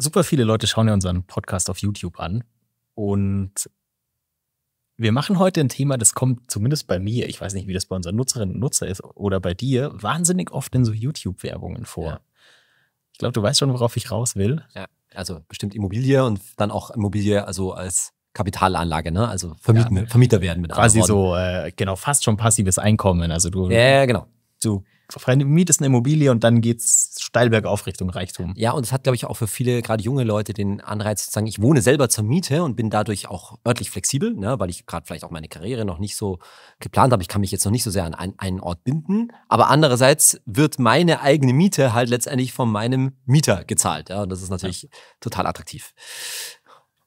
super viele Leute schauen ja unseren Podcast auf YouTube an. Und wir machen heute ein Thema, das kommt zumindest bei mir, ich weiß nicht, wie das bei unseren Nutzerinnen und Nutzern ist, oder bei dir, wahnsinnig oft in so YouTube-Werbungen vor. Ja. Ich glaube, du weißt schon, worauf ich raus will. Ja, also bestimmt Immobilie und dann auch Immobilie also als Kapitalanlage, ne? Also vermieten, ja, Vermieter werden mit quasi so, genau, fast schon passives Einkommen. Also du, ja, genau. Du mietest eine Immobilie und dann geht's steil bergauf Richtung Reichtum. Ja, und es hat, glaube ich, auch für viele, gerade junge Leute, den Anreiz zu sagen, ich wohne selber zur Miete und bin dadurch auch örtlich flexibel, ne, weil ich gerade vielleicht auch meine Karriere noch nicht so geplant habe. Ich kann mich jetzt noch nicht so sehr an einen Ort binden. Aber andererseits wird meine eigene Miete halt letztendlich von meinem Mieter gezahlt. Ja, und das ist natürlich total attraktiv.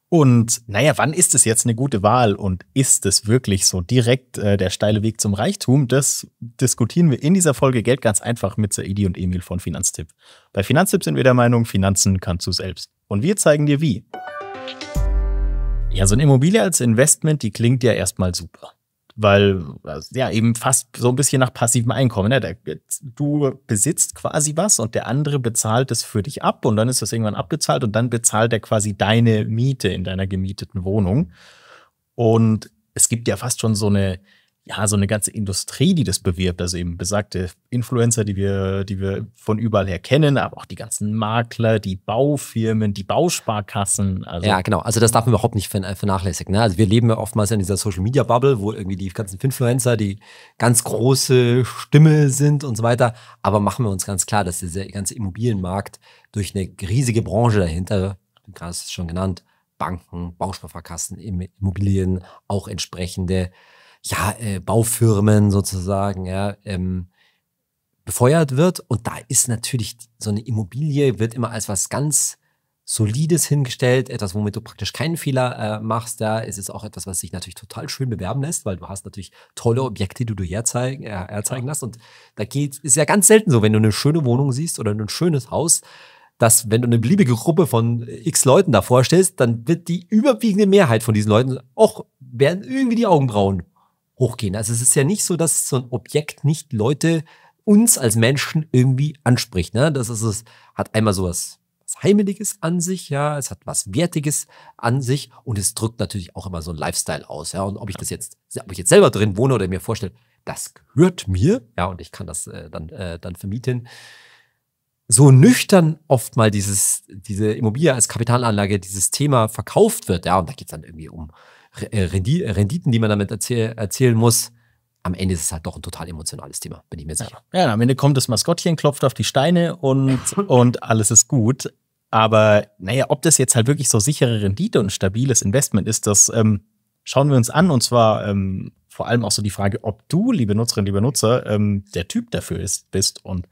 Und naja, wann ist es jetzt eine gute Wahl und ist es wirklich so direkt der steile Weg zum Reichtum? Das diskutieren wir in dieser Folge Geld ganz einfach mit Saidi und Emil von Finanztip. Bei Finanztip sind wir der Meinung, Finanzen kannst du selbst. Und wir zeigen dir wie. Ja, so eine Immobilie als Investment, die klingt ja erstmal super. Weil, ja, eben fast so ein bisschen nach passivem Einkommen. Ne? Du besitzt quasi was und der andere bezahlt es für dich ab und dann ist das irgendwann abgezahlt und dann bezahlt er quasi deine Miete in deiner gemieteten Wohnung. Und es gibt ja fast schon so eine, ja, so eine ganze Industrie, die das bewirbt. Also eben besagte Influencer, die wir von überall her kennen, aber auch die ganzen Makler, die Baufirmen, die Bausparkassen. Also ja, genau. Also das darf man überhaupt nicht vernachlässigen. Ne? Also wir leben ja oftmals in dieser Social-Media-Bubble, wo irgendwie die ganzen Influencer die ganz große Stimme sind und so weiter. Aber machen wir uns ganz klar, dass dieser ganze Immobilienmarkt durch eine riesige Branche dahinter, du hast es schon genannt, Banken, Bausparkassen, Immobilien, auch entsprechende Baufirmen sozusagen, ja, befeuert wird. Und da ist natürlich so eine Immobilie wird immer als was ganz Solides hingestellt, etwas, womit du praktisch keinen Fehler machst. Da ist es auch etwas, was sich natürlich total schön bewerben lässt, weil du hast natürlich tolle Objekte, die du herzeigen lässt. Und da ist ja ganz selten so, wenn du eine schöne Wohnung siehst oder ein schönes Haus, dass wenn du eine beliebige Gruppe von x Leuten da vorstellst, dann wird die überwiegende Mehrheit von diesen Leuten auch werden irgendwie die Augenbrauen hochgehen. Also es ist ja nicht so, dass so ein Objekt nicht Leute, uns als Menschen irgendwie anspricht. Ne? Das ist, es hat einmal sowas Heimeliges an sich, ja, es hat was Wertiges an sich und es drückt natürlich auch immer so ein Lifestyle aus. Ja? Und ob ich jetzt selber drin wohne oder mir vorstelle, das gehört mir, ja, und ich kann das dann vermieten. So nüchtern oft mal diese Immobilie als Kapitalanlage, dieses Thema verkauft wird, ja, und da geht es dann irgendwie um Renditen, die man damit erzielen muss. Am Ende ist es halt doch ein total emotionales Thema, bin ich mir sicher. Ja, am Ende kommt das Maskottchen, klopft auf die Steine und alles ist gut. Aber naja, ob das jetzt halt wirklich so sichere Rendite und stabiles Investment ist, das schauen wir uns an. Und zwar vor allem auch so die Frage, ob du, liebe Nutzerinnen, lieber Nutzer, der Typ dafür bist. Und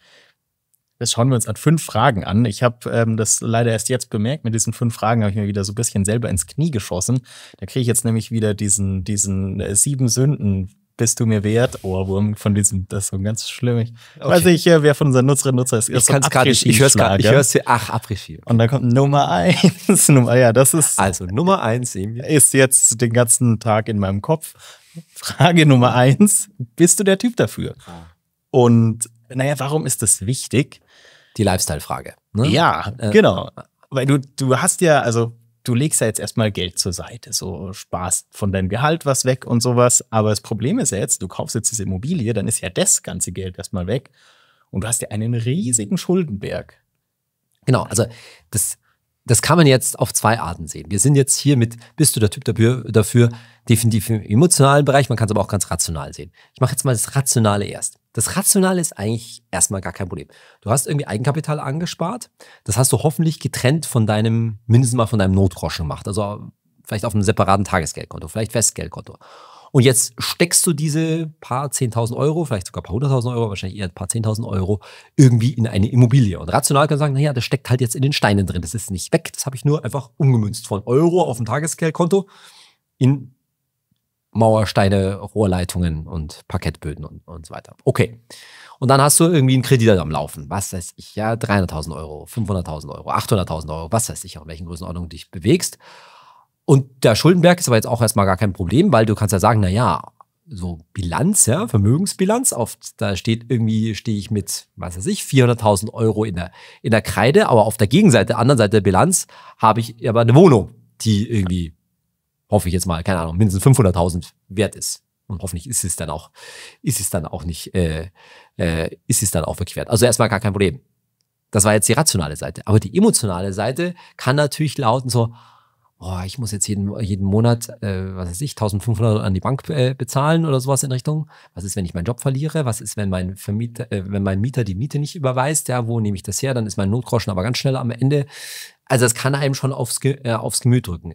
das schauen wir uns an 5 Fragen an. Ich habe das leider erst jetzt bemerkt. Mit diesen 5 Fragen habe ich mir wieder so ein bisschen selber ins Knie geschossen. Da kriege ich jetzt nämlich wieder diesen 7 Sünden bist du mir wert. Ohrwurm von diesem, das ist so ganz schlimm. Weiß ich, wer von unseren Nutzerinnen und Nutzer ist. Ich kann es gerade nicht. Ich höre es gerade. Ich höre es hier. Ach, Après-Ski. Und dann kommt Nummer 1. Ja, das ist. Also Nummer 1 ist jetzt den ganzen Tag in meinem Kopf. Frage Nummer 1: Bist du der Typ dafür? Und naja, warum ist das wichtig? Die Lifestyle-Frage. Ne? Ja, genau. Weil du hast ja, also du legst ja jetzt erstmal Geld zur Seite, so sparst von deinem Gehalt was weg und sowas. Aber das Problem ist ja jetzt, du kaufst jetzt diese Immobilie, dann ist ja das ganze Geld erstmal weg und du hast ja einen riesigen Schuldenberg. Genau, also das kann man jetzt auf 2 Arten sehen. Wir sind jetzt hier mit, bist du der Typ dafür, definitiv im emotionalen Bereich, man kann es aber auch ganz rational sehen. Ich mache jetzt mal das Rationale erst. Das Rationale ist eigentlich erstmal gar kein Problem. Du hast irgendwie Eigenkapital angespart. Das hast du hoffentlich getrennt von deinem, mindestens mal von deinem Notgroschen gemacht. Also vielleicht auf einem separaten Tagesgeldkonto, vielleicht Festgeldkonto. Und jetzt steckst du diese paar 10.000 Euro, vielleicht sogar paar 100.000 Euro, wahrscheinlich eher ein paar 10.000 Euro irgendwie in eine Immobilie. Und rational kann man sagen, naja, das steckt halt jetzt in den Steinen drin. Das ist nicht weg. Das habe ich nur einfach umgemünzt von Euro auf dem Tagesgeldkonto in Mauersteine, Rohrleitungen und Parkettböden und so weiter. Okay. Und dann hast du irgendwie einen Kredit am Laufen. Was weiß ich, ja, 300.000 Euro, 500.000 Euro, 800.000 Euro, was weiß ich, in welchen Größenordnungen du dich bewegst. Und der Schuldenberg ist aber jetzt auch erstmal gar kein Problem, weil du kannst ja sagen, naja, so Bilanz, ja, Vermögensbilanz. Oft, da steht irgendwie, stehe ich mit, was weiß ich, 400.000 Euro in der Kreide, aber auf der Gegenseite, anderen Seite der Bilanz, habe ich aber eine Wohnung, die irgendwie, hoffe ich jetzt mal, keine Ahnung, mindestens 500.000 wert ist. Und hoffentlich ist es dann auch wirklich wert. Also erstmal gar kein Problem. Das war jetzt die rationale Seite. Aber die emotionale Seite kann natürlich lauten so, oh, ich muss jetzt jeden Monat, was weiß ich, 1.500 an die Bank bezahlen oder sowas in Richtung. Was ist, wenn ich meinen Job verliere? Was ist, wenn mein Mieter die Miete nicht überweist? Ja, wo nehme ich das her? Dann ist mein Notgroschen aber ganz schnell am Ende. Also das kann einem schon aufs Gemüt drücken.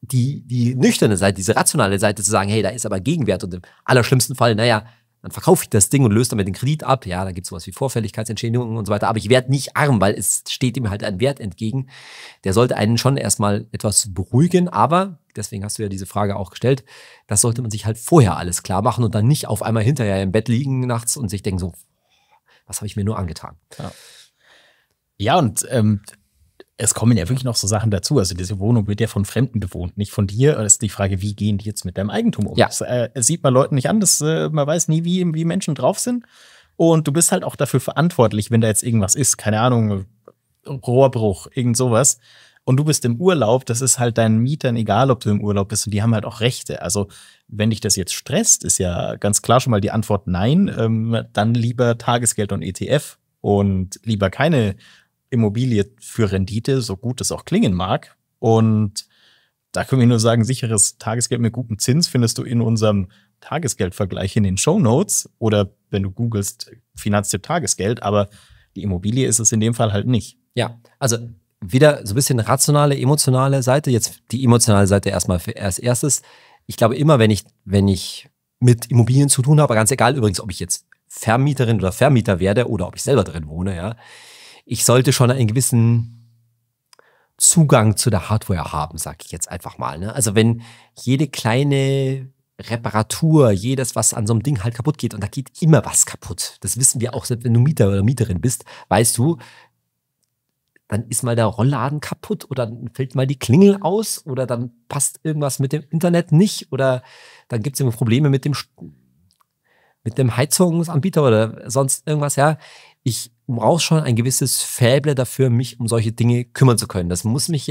Die nüchterne Seite, diese rationale Seite zu sagen, hey, da ist aber Gegenwert und im allerschlimmsten Fall, naja, dann verkaufe ich das Ding und löse damit den Kredit ab. Ja, da gibt es sowas wie Vorfälligkeitsentschädigungen und so weiter. Aber ich werde nicht arm, weil es steht ihm halt ein Wert entgegen. Der sollte einen schon erstmal etwas beruhigen. Aber, deswegen hast du ja diese Frage auch gestellt, das sollte man sich halt vorher alles klar machen und dann nicht auf einmal hinterher im Bett liegen nachts und sich denken so, was habe ich mir nur angetan? Ja, und es kommen ja wirklich noch so Sachen dazu. Also diese Wohnung wird ja von Fremden bewohnt, nicht von dir. Das ist die Frage, wie gehen die jetzt mit deinem Eigentum um? Ja. Das sieht man Leuten nicht an. Das, man weiß nie, wie Menschen drauf sind. Und du bist halt auch dafür verantwortlich, wenn da jetzt irgendwas ist. Keine Ahnung, Rohrbruch, irgend sowas. Und du bist im Urlaub. Das ist halt deinen Mietern egal, ob du im Urlaub bist. Und die haben halt auch Rechte. Also wenn dich das jetzt stresst, ist ja ganz klar schon mal die Antwort nein. Dann lieber Tagesgeld und ETF und lieber keine Immobilie für Rendite, so gut das auch klingen mag. Und da können wir nur sagen, sicheres Tagesgeld mit gutem Zins findest du in unserem Tagesgeldvergleich in den Shownotes oder wenn du googelst Finanztipp Tagesgeld, aber die Immobilie ist es in dem Fall halt nicht. Ja, also wieder so ein bisschen rationale, emotionale Seite. Jetzt die emotionale Seite erstmal als erstes. Ich glaube immer, wenn ich mit Immobilien zu tun habe, ganz egal übrigens, ob ich jetzt Vermieterin oder Vermieter werde oder ob ich selber drin wohne, ja, ich sollte schon einen gewissen Zugang zu der Hardware haben, sage ich jetzt einfach mal. Ne? Also wenn jede kleine Reparatur, jedes, was an so einem Ding halt kaputt geht, und da geht immer was kaputt. Das wissen wir auch, selbst wenn du Mieter oder Mieterin bist, weißt du, dann ist mal der Rollladen kaputt oder dann fällt mal die Klingel aus oder dann passt irgendwas mit dem Internet nicht oder dann gibt es immer Probleme mit dem Heizungsanbieter oder sonst irgendwas. Ja, ich brauche schon ein gewisses Faible dafür, mich um solche Dinge kümmern zu können. Das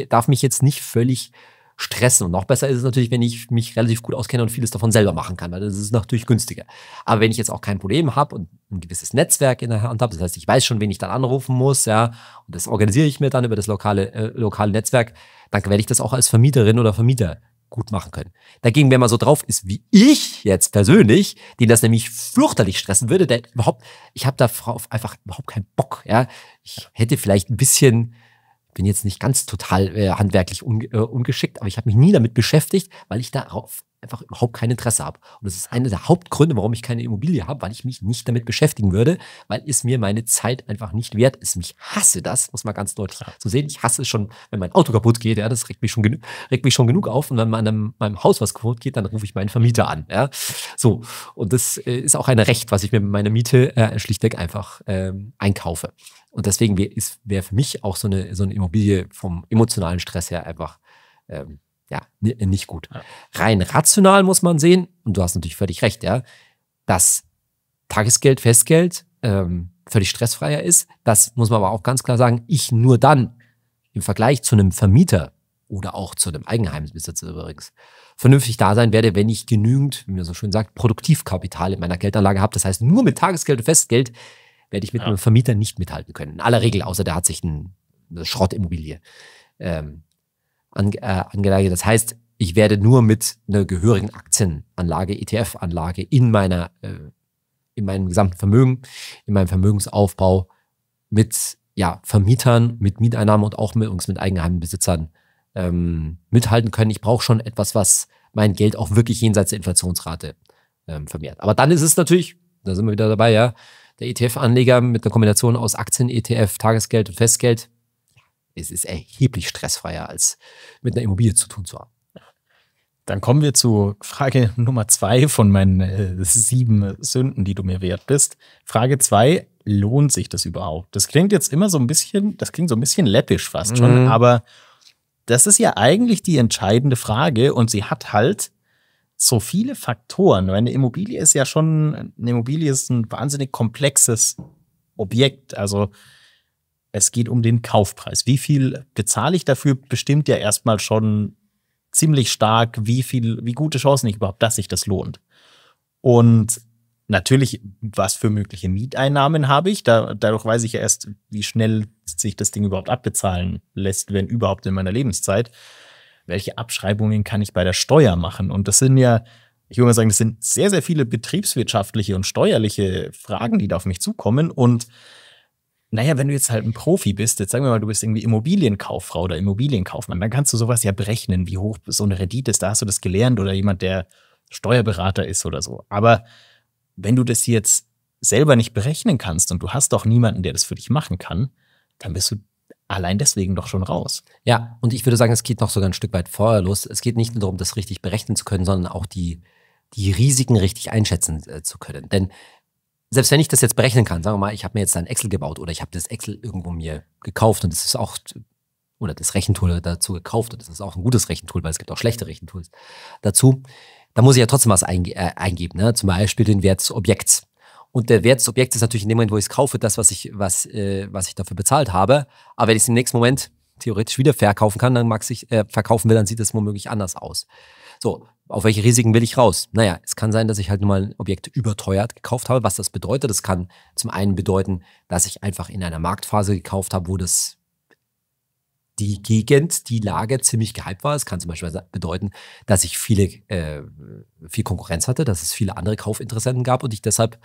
darf mich jetzt nicht völlig stressen. Und noch besser ist es natürlich, wenn ich mich relativ gut auskenne und vieles davon selber machen kann, weil das ist natürlich günstiger. Aber wenn ich jetzt auch kein Problem habe und ein gewisses Netzwerk in der Hand habe, das heißt, ich weiß schon, wen ich dann anrufen muss, ja, und das organisiere ich mir dann über das lokale Netzwerk, dann werde ich das auch als Vermieterin oder Vermieter gut machen können. Dagegen, wenn man so drauf ist wie ich jetzt persönlich, den das nämlich fürchterlich stressen würde, der überhaupt, ich habe da einfach überhaupt keinen Bock. Ja, ich hätte vielleicht ein bisschen, bin jetzt nicht ganz total handwerklich ungeschickt, aber ich habe mich nie damit beschäftigt, weil ich darauf einfach überhaupt kein Interesse habe. Und das ist einer der Hauptgründe, warum ich keine Immobilie habe, weil ich mich nicht damit beschäftigen würde, weil es mir meine Zeit einfach nicht wert ist. Ich hasse das, muss man ganz deutlich so sehen. Ich hasse es schon, wenn mein Auto kaputt geht, ja, das regt mich schon genug auf. Und wenn meinem Haus was kaputt geht, dann rufe ich meinen Vermieter an. Ja. So. Und das ist auch ein Recht, was ich mir mit meiner Miete schlichtweg einfach einkaufe. Und deswegen wäre für mich auch so eine Immobilie vom emotionalen Stress her einfach ja, nicht gut. Ja. Rein rational muss man sehen, und du hast natürlich völlig recht, ja, dass Tagesgeld, Festgeld völlig stressfreier ist. Das muss man aber auch ganz klar sagen, ich nur dann im Vergleich zu einem Vermieter oder auch zu einem Eigenheimbesitzer übrigens vernünftig da sein werde, wenn ich genügend, wie man so schön sagt, Produktivkapital in meiner Geldanlage habe. Das heißt, nur mit Tagesgeld und Festgeld werde ich mit einem Vermieter nicht mithalten können. In aller Regel, außer der hat sich eine Schrottimmobilie angelegt. Das heißt, ich werde nur mit einer gehörigen Aktienanlage, ETF-Anlage in meinem gesamten Vermögen, in meinem Vermögensaufbau mit Vermietern, mit Mieteinnahmen und auch mit Eigenheimbesitzern mithalten können. Ich brauche schon etwas, was mein Geld auch wirklich jenseits der Inflationsrate vermehrt. Aber dann ist es natürlich, da sind wir wieder dabei, ja, der ETF-Anleger mit einer Kombination aus Aktien, ETF, Tagesgeld und Festgeld. Es ist erheblich stressfreier, als mit einer Immobilie zu tun zu haben. Dann kommen wir zu Frage Nummer 2 von meinen 7 Sünden, die du mir wert bist. Frage 2, lohnt sich das überhaupt? Das klingt jetzt immer so ein bisschen, das klingt so ein bisschen läppisch fast schon, aber das ist ja eigentlich die entscheidende Frage und sie hat halt so viele Faktoren. Eine Immobilie ist ja schon, eine Immobilie ist ein wahnsinnig komplexes Objekt. Also es geht um den Kaufpreis. Wie viel bezahle ich dafür, bestimmt ja erstmal schon ziemlich stark, wie gute Chancen ich überhaupt, dass sich das lohnt. Und natürlich, was für mögliche Mieteinnahmen habe ich? Dadurch weiß ich ja erst, wie schnell sich das Ding überhaupt abbezahlen lässt, wenn überhaupt in meiner Lebenszeit. Welche Abschreibungen kann ich bei der Steuer machen? Und das sind ja, ich würde mal sagen, das sind sehr, sehr viele betriebswirtschaftliche und steuerliche Fragen, die da auf mich zukommen. Und naja, wenn du jetzt halt ein Profi bist, jetzt sagen wir mal, du bist irgendwie Immobilienkauffrau oder Immobilienkaufmann, dann kannst du sowas ja berechnen, wie hoch so eine Rendite ist. Da hast du das gelernt oder jemand, der Steuerberater ist oder so. Aber wenn du das jetzt selber nicht berechnen kannst und du hast doch niemanden, der das für dich machen kann, dann bist du allein deswegen doch schon raus. Ja, und ich würde sagen, es geht noch sogar ein Stück weit vorher los. Es geht nicht nur darum, das richtig berechnen zu können, sondern auch die Risiken richtig einschätzen zu können. Denn selbst wenn ich das jetzt berechnen kann, sagen wir mal, ich habe mir jetzt ein Excel gebaut oder ich habe das Excel irgendwo mir gekauft und das ist auch, oder das Rechentool dazu gekauft und das ist auch ein gutes Rechentool, weil es gibt auch schlechte Rechentools dazu. Da muss ich ja trotzdem was eingeben, ne? Zum Beispiel den Wert des Objekts. Und der Wert des Objekts ist natürlich in dem Moment, wo ich es kaufe, das, was ich dafür bezahlt habe. Aber wenn ich es im nächsten Moment theoretisch wieder verkaufen kann, dann verkaufen will, dann sieht es womöglich anders aus. So, auf welche Risiken will ich raus? Naja, es kann sein, dass ich halt nur mal ein Objekt überteuert gekauft habe. Was das bedeutet, das kann zum einen bedeuten, dass ich einfach in einer Marktphase gekauft habe, wo die Gegend, die Lage ziemlich gehypt war. Es kann zum Beispiel bedeuten, dass ich viel Konkurrenz hatte, dass es viele andere Kaufinteressenten gab und ich deshalb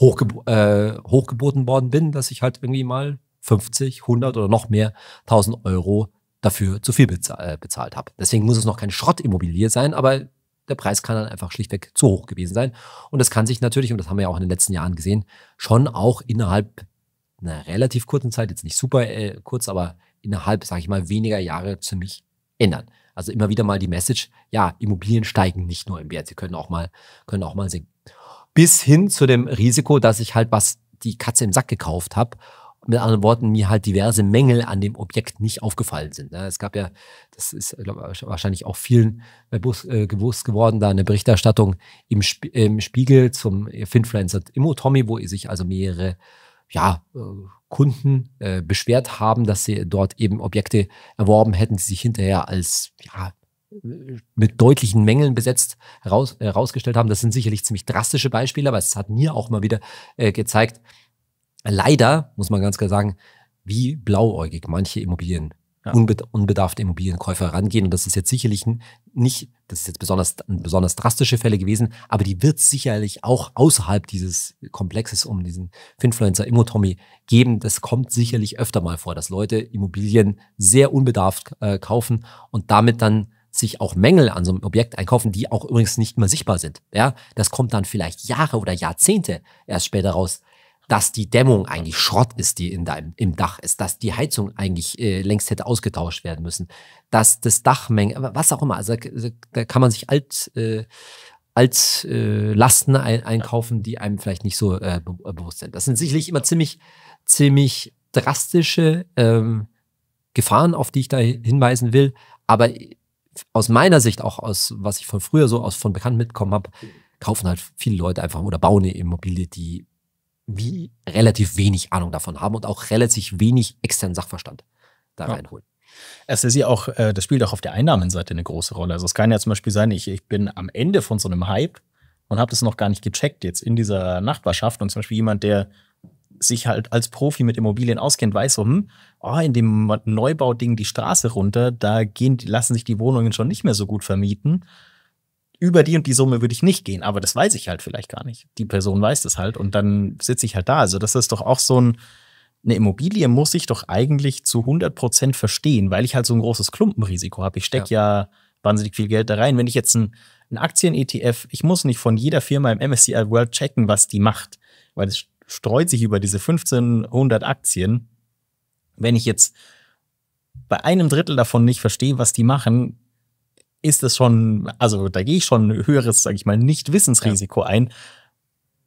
hochgeboten worden bin, dass ich halt irgendwie mal 50, 100 oder noch mehr 1000 Euro dafür zu viel bezahlt habe. Deswegen muss es noch keine Schrottimmobilie sein, aber der Preis kann dann einfach schlichtweg zu hoch gewesen sein. Und das kann sich natürlich, und das haben wir ja auch in den letzten Jahren gesehen, schon auch innerhalb einer relativ kurzen Zeit, jetzt nicht super kurz, aber innerhalb, sage ich mal, weniger Jahre ziemlich ändern. Also immer wieder mal die Message, ja, Immobilien steigen nicht nur im Wert, sie können auch mal sinken. Bis hin zu dem Risiko, dass ich halt die Katze im Sack gekauft habe. Mit anderen Worten, mir halt diverse Mängel an dem Objekt nicht aufgefallen sind. Es gab ja, das ist, glaube ich, wahrscheinlich auch vielen bewusst geworden, da eine Berichterstattung im Spiegel zum Finanztip Immo Tommy, wo sich also mehrere Kunden beschwert haben, dass sie dort eben Objekte erworben hätten, die sich hinterher als mit deutlichen Mängeln besetzt herausgestellt haben. Das sind sicherlich ziemlich drastische Beispiele, aber es hat mir auch mal wieder gezeigt, leider, muss man ganz klar sagen, wie blauäugig manche unbedarfte Immobilienkäufer rangehen. Und das ist jetzt sicherlich nicht, das ist jetzt besonders drastische Fälle gewesen, aber die wird es sicherlich auch außerhalb dieses Komplexes um diesen Finanztip Immo Tommy geben. Das kommt sicherlich öfter mal vor, dass Leute Immobilien sehr unbedarft kaufen und damit dann sich auch Mängel an so einem Objekt einkaufen, die auch übrigens nicht mehr sichtbar sind. Ja, das kommt dann vielleicht Jahre oder Jahrzehnte erst später raus, dass die Dämmung eigentlich Schrott ist, die im Dach ist, dass die Heizung eigentlich längst hätte ausgetauscht werden müssen, dass das Dachmenge, was auch immer, also da kann man sich Lasten einkaufen, die einem vielleicht nicht so bewusst sind. Das sind sicherlich immer ziemlich drastische Gefahren, auf die ich da hinweisen will, aber aus meiner Sicht, auch aus, was ich von früher so von Bekannten mitbekommen habe, kaufen halt viele Leute einfach oder bauen eine Immobilie, die wie relativ wenig Ahnung davon haben und auch relativ wenig externen Sachverstand da reinholen. Es ist ja auch, das spielt auch auf der Einnahmenseite eine große Rolle. Also es kann ja zum Beispiel sein, ich bin am Ende von so einem Hype und habe das noch gar nicht gecheckt jetzt in dieser Nachbarschaft und zum Beispiel jemand, der sich halt als Profi mit Immobilien auskennt, weiß so, in dem Neubauding die Straße runter, da lassen sich die Wohnungen schon nicht mehr so gut vermieten. Über die und die Summe würde ich nicht gehen, aber das weiß ich halt vielleicht gar nicht. Die Person weiß das halt und dann sitze ich halt da. Also das ist doch auch so eine Immobilie muss ich doch eigentlich zu 100% verstehen, weil ich halt so ein großes Klumpenrisiko habe. Ich stecke ja wahnsinnig viel Geld da rein. Wenn ich jetzt ein Aktien-ETF, ich muss nicht von jeder Firma im MSCI World checken, was die macht, weil es streut sich über diese 1500 Aktien. Wenn ich jetzt bei einem Drittel davon nicht verstehe, was die machen, ist das schon, also da gehe ich schon ein höheres, sage ich mal, Nicht-Wissensrisiko ein.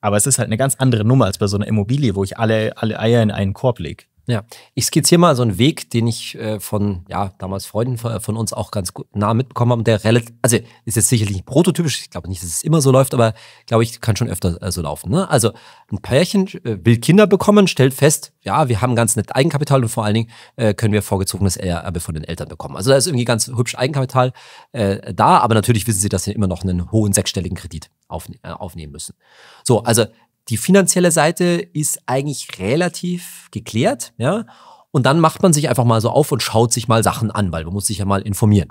Aber es ist halt eine ganz andere Nummer als bei so einer Immobilie, wo ich alle Eier in einen Korb lege. Ja, ich skizziere mal so einen Weg, den ich von damals Freunden von uns auch ganz gut nah mitbekommen habe. Der relativ, also ist jetzt sicherlich nicht prototypisch, ich glaube nicht, dass es immer so läuft, aber glaube ich, kann schon öfter so laufen. Ne? Also ein Pärchen will Kinder bekommen, stellt fest, ja, wir haben ganz nett Eigenkapital und vor allen Dingen können wir vorgezogenes Erbe von den Eltern bekommen. Also da ist irgendwie ganz hübsch Eigenkapital da, aber natürlich wissen sie, dass sie immer noch einen hohen sechsstelligen Kredit aufnehmen müssen. So, also die finanzielle Seite ist eigentlich relativ geklärt, ja. Und dann macht man sich einfach mal so auf und schaut sich mal Sachen an, weil man muss sich ja mal informieren.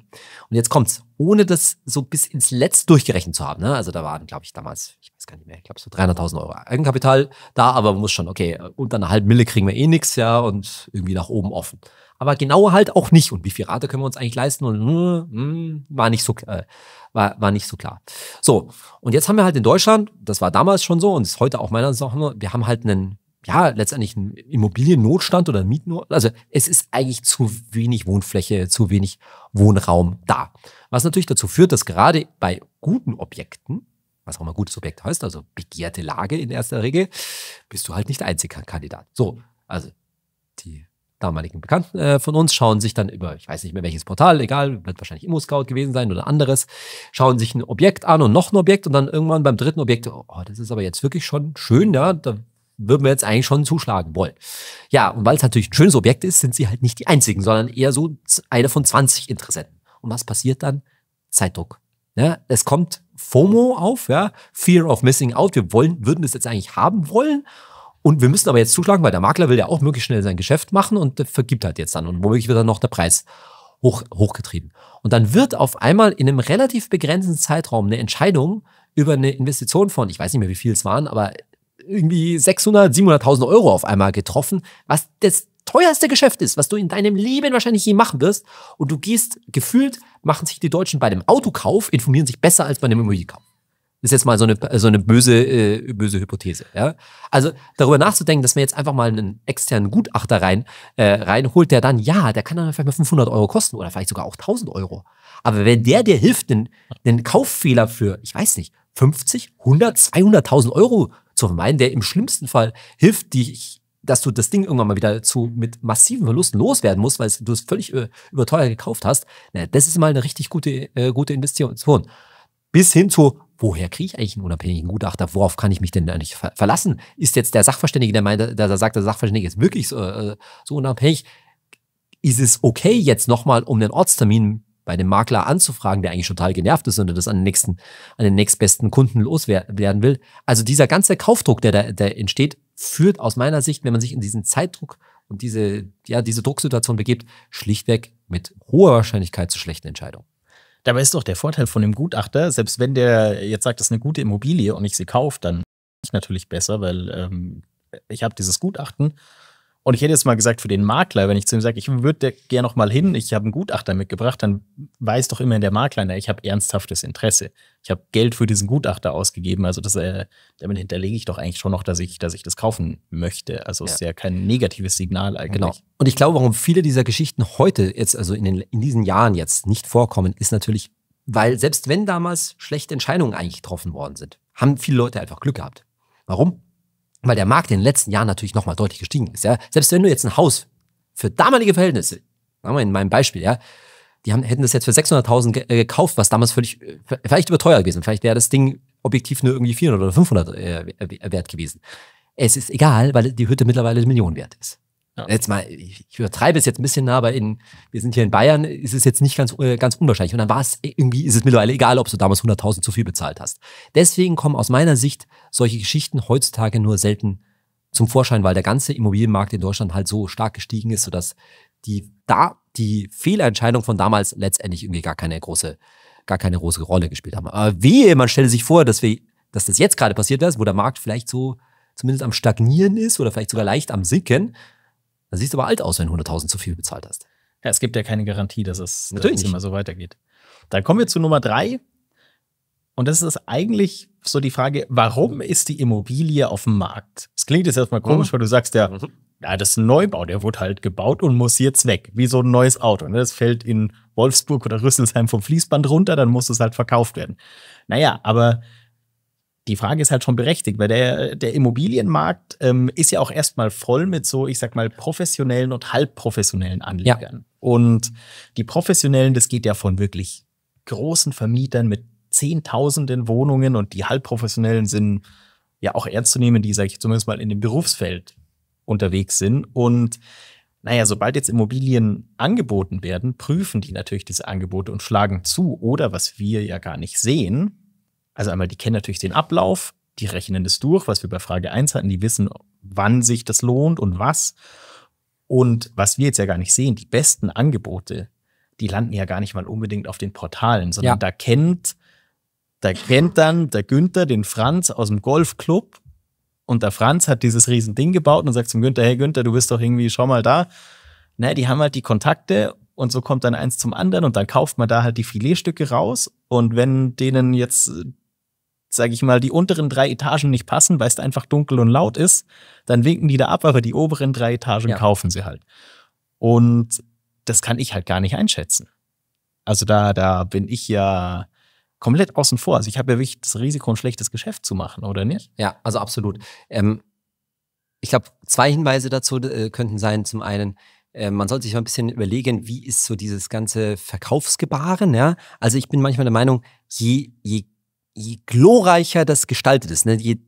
Und jetzt kommt's, ohne das so bis ins Letzte durchgerechnet zu haben. Ne? Also da waren, glaube ich, damals, ich weiß gar nicht mehr, ich glaube so 300.000 Euro Eigenkapital da, aber man muss schon, okay, unter einer halben Mille kriegen wir eh nichts, ja, und irgendwie nach oben offen. Aber genau halt auch nicht. Und wie viel Rate können wir uns eigentlich leisten? Und war nicht so klar. So, und jetzt haben wir halt in Deutschland, das war damals schon so und ist heute auch meiner Ansicht nach nur, wir haben halt einen, ja, letztendlich einen Immobiliennotstand oder einen Mietnotstand. Also es ist eigentlich zu wenig Wohnfläche, zu wenig Wohnraum da. Was natürlich dazu führt, dass gerade bei guten Objekten, was auch mal gutes Objekt heißt, also begehrte Lage in erster Regel, bist du halt nicht der einzige Kandidat. So, also die damaligen Bekannten von uns schauen sich dann über, ich weiß nicht mehr welches Portal, egal, wird wahrscheinlich ImmoScout gewesen sein oder anderes, schauen sich ein Objekt an und noch ein Objekt und dann irgendwann beim dritten Objekt, oh, das ist aber jetzt wirklich schon schön, ja, da würden wir jetzt eigentlich schon zuschlagen wollen. Ja, und weil es natürlich ein schönes Objekt ist, sind sie halt nicht die einzigen, sondern eher so eine von 20 Interessenten. Und was passiert dann? Zeitdruck. Ja, es kommt FOMO auf, ja, Fear of Missing Out, wir würden das jetzt eigentlich haben wollen. Und wir müssen aber jetzt zuschlagen, weil der Makler will ja auch möglichst schnell sein Geschäft machen und vergibt halt jetzt dann. Und womöglich wird dann noch der Preis hochgetrieben. Und dann wird auf einmal in einem relativ begrenzten Zeitraum eine Entscheidung über eine Investition von, ich weiß nicht mehr, wie viel es waren, aber irgendwie 600.000, 700.000 Euro auf einmal getroffen, was das teuerste Geschäft ist, was du in deinem Leben wahrscheinlich je machen wirst. Und du gehst, gefühlt machen sich die Deutschen bei dem Autokauf, informieren sich besser als bei einem Immobilienkauf. Das ist jetzt mal so eine böse Hypothese. Ja? Also darüber nachzudenken, dass man jetzt einfach mal einen externen Gutachter reinholt, der dann, ja, der kann dann vielleicht mal 500 Euro kosten oder vielleicht sogar auch 1000 Euro. Aber wenn der dir hilft, den Kauffehler für, ich weiß nicht, 50, 100, 200.000 Euro zu vermeiden, der im schlimmsten Fall hilft, dass du das Ding irgendwann mal wieder mit massiven Verlusten loswerden musst, weil du es völlig überteuer gekauft hast, na, das ist mal eine richtig gute Investition. Bis hin zu, woher kriege ich eigentlich einen unabhängigen Gutachter? Worauf kann ich mich denn eigentlich verlassen? Ist jetzt der Sachverständige, der sagt, der Sachverständige ist wirklich so unabhängig? Ist es okay, jetzt nochmal um den Ortstermin bei dem Makler anzufragen, der eigentlich total genervt ist und das an den nächstbesten Kunden loswerden will? Also dieser ganze Kaufdruck, der entsteht, führt aus meiner Sicht, wenn man sich in diesen Zeitdruck und diese Drucksituation begibt, schlichtweg mit hoher Wahrscheinlichkeit zu schlechten Entscheidungen. Dabei ist doch der Vorteil von dem Gutachter, selbst wenn der jetzt sagt, das ist eine gute Immobilie und ich sie kaufe, dann bin ich natürlich besser, weil ich habe dieses Gutachten. Und ich hätte jetzt mal gesagt, für den Makler, wenn ich zu ihm sage, ich würde gerne noch mal hin, ich habe einen Gutachter mitgebracht, dann weiß doch immerhin der Makler, na, ich habe ernsthaftes Interesse. Ich habe Geld für diesen Gutachter ausgegeben, also damit hinterlege ich doch eigentlich schon noch, dass ich das kaufen möchte. Also es ist ja kein negatives Signal eigentlich. Genau. Und ich glaube, warum viele dieser Geschichten heute jetzt, also in diesen Jahren jetzt nicht vorkommen, ist natürlich, weil selbst wenn damals schlechte Entscheidungen eigentlich getroffen worden sind, haben viele Leute einfach Glück gehabt. Warum? Weil der Markt in den letzten Jahren natürlich nochmal deutlich gestiegen ist. Ja? Selbst wenn du jetzt ein Haus für damalige Verhältnisse, sagen wir in meinem Beispiel, ja, hätten das jetzt für 600.000 gekauft, was damals vielleicht überteuer gewesen. Vielleicht wäre das Ding objektiv nur irgendwie 400 oder 500 wert gewesen. Es ist egal, weil die Hütte mittlerweile eine Million wert ist. Ja. Jetzt mal, ich übertreibe es jetzt ein bisschen, aber wir sind hier in Bayern, ist es jetzt nicht ganz unwahrscheinlich. Und dann ist es mittlerweile egal, ob du damals 100.000 zu viel bezahlt hast. Deswegen kommen aus meiner Sicht solche Geschichten heutzutage nur selten zum Vorschein, weil der ganze Immobilienmarkt in Deutschland halt so stark gestiegen ist, sodass die Fehlentscheidung von damals letztendlich irgendwie gar keine große Rolle gespielt haben. Aber wehe, man stelle sich vor, dass das jetzt gerade passiert wäre, wo der Markt vielleicht so zumindest am Stagnieren ist oder vielleicht sogar leicht am Sinken. Da siehst du aber alt aus, wenn du 100.000 zu viel bezahlt hast. Ja, es gibt ja keine Garantie, dass es immer so weitergeht. Dann kommen wir zu Nummer 3. Und das ist eigentlich so die Frage, warum ist die Immobilie auf dem Markt? Das klingt jetzt erstmal komisch, weil du sagst ja, das ist ein Neubau, der wurde halt gebaut und muss jetzt weg. Wie so ein neues Auto. Ne? Das fällt in Wolfsburg oder Rüsselsheim vom Fließband runter, dann muss es halt verkauft werden. Naja, aber die Frage ist halt schon berechtigt, weil der Immobilienmarkt ist ja auch erstmal voll mit so, ich sag mal, professionellen und halbprofessionellen Anlegern. Ja. Und die Professionellen, das geht ja von wirklich großen Vermietern mit Zehntausenden Wohnungen, und die Halbprofessionellen sind ja auch ernst zu nehmen, die, sage ich zumindest mal, in dem Berufsfeld unterwegs sind. Und naja, sobald jetzt Immobilien angeboten werden, prüfen die natürlich diese Angebote und schlagen zu. Oder was wir ja gar nicht sehen, also einmal, die kennen natürlich den Ablauf, die rechnen das durch, was wir bei Frage 1 hatten, die wissen, wann sich das lohnt und was. Und was wir jetzt ja gar nicht sehen, die besten Angebote, die landen ja gar nicht mal unbedingt auf den Portalen, sondern ja, da kennt dann der Günther den Franz aus dem Golfclub. Und der Franz hat dieses Riesending gebaut und sagt zum Günther: Hey Günther, du bist doch irgendwie, schau mal da. Na, die haben halt die Kontakte, und so kommt dann eins zum anderen, und dann kauft man da halt die Filetstücke raus. Und wenn denen jetzt, sage ich mal, die unteren 3 Etagen nicht passen, weil es einfach dunkel und laut ist, dann winken die da ab, aber die oberen 3 Etagen, ja, kaufen sie halt. Und das kann ich halt gar nicht einschätzen. Also da bin ich ja komplett außen vor. Also ich habe ja wirklich das Risiko, ein schlechtes Geschäft zu machen, oder nicht? Ja, also absolut. Ich glaube, 2 Hinweise dazu könnten sein. Zum einen, man sollte sich mal ein bisschen überlegen, wie ist so dieses ganze Verkaufsgebaren. Ja? Also ich bin manchmal der Meinung, je glorreicher das gestaltet ist, ne? je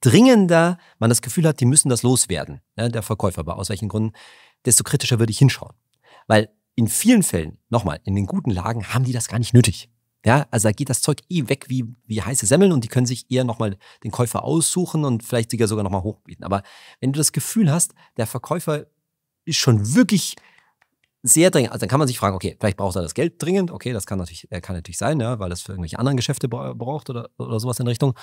dringender man das Gefühl hat, die müssen das loswerden, ne? Der Verkäufer, aber aus welchen Gründen, desto kritischer würde ich hinschauen. Weil in vielen Fällen, nochmal, in den guten Lagen haben die das gar nicht nötig. Ja, also da geht das Zeug eh weg wie heiße Semmeln, und die können sich eher nochmal den Käufer aussuchen und vielleicht sogar nochmal hochbieten. Aber wenn du das Gefühl hast, der Verkäufer ist schon wirklich sehr dringend, also dann kann man sich fragen, okay, vielleicht braucht er das Geld dringend, okay, das kann natürlich sein, ja, weil das für irgendwelche anderen Geschäfte braucht oder sowas in Richtung.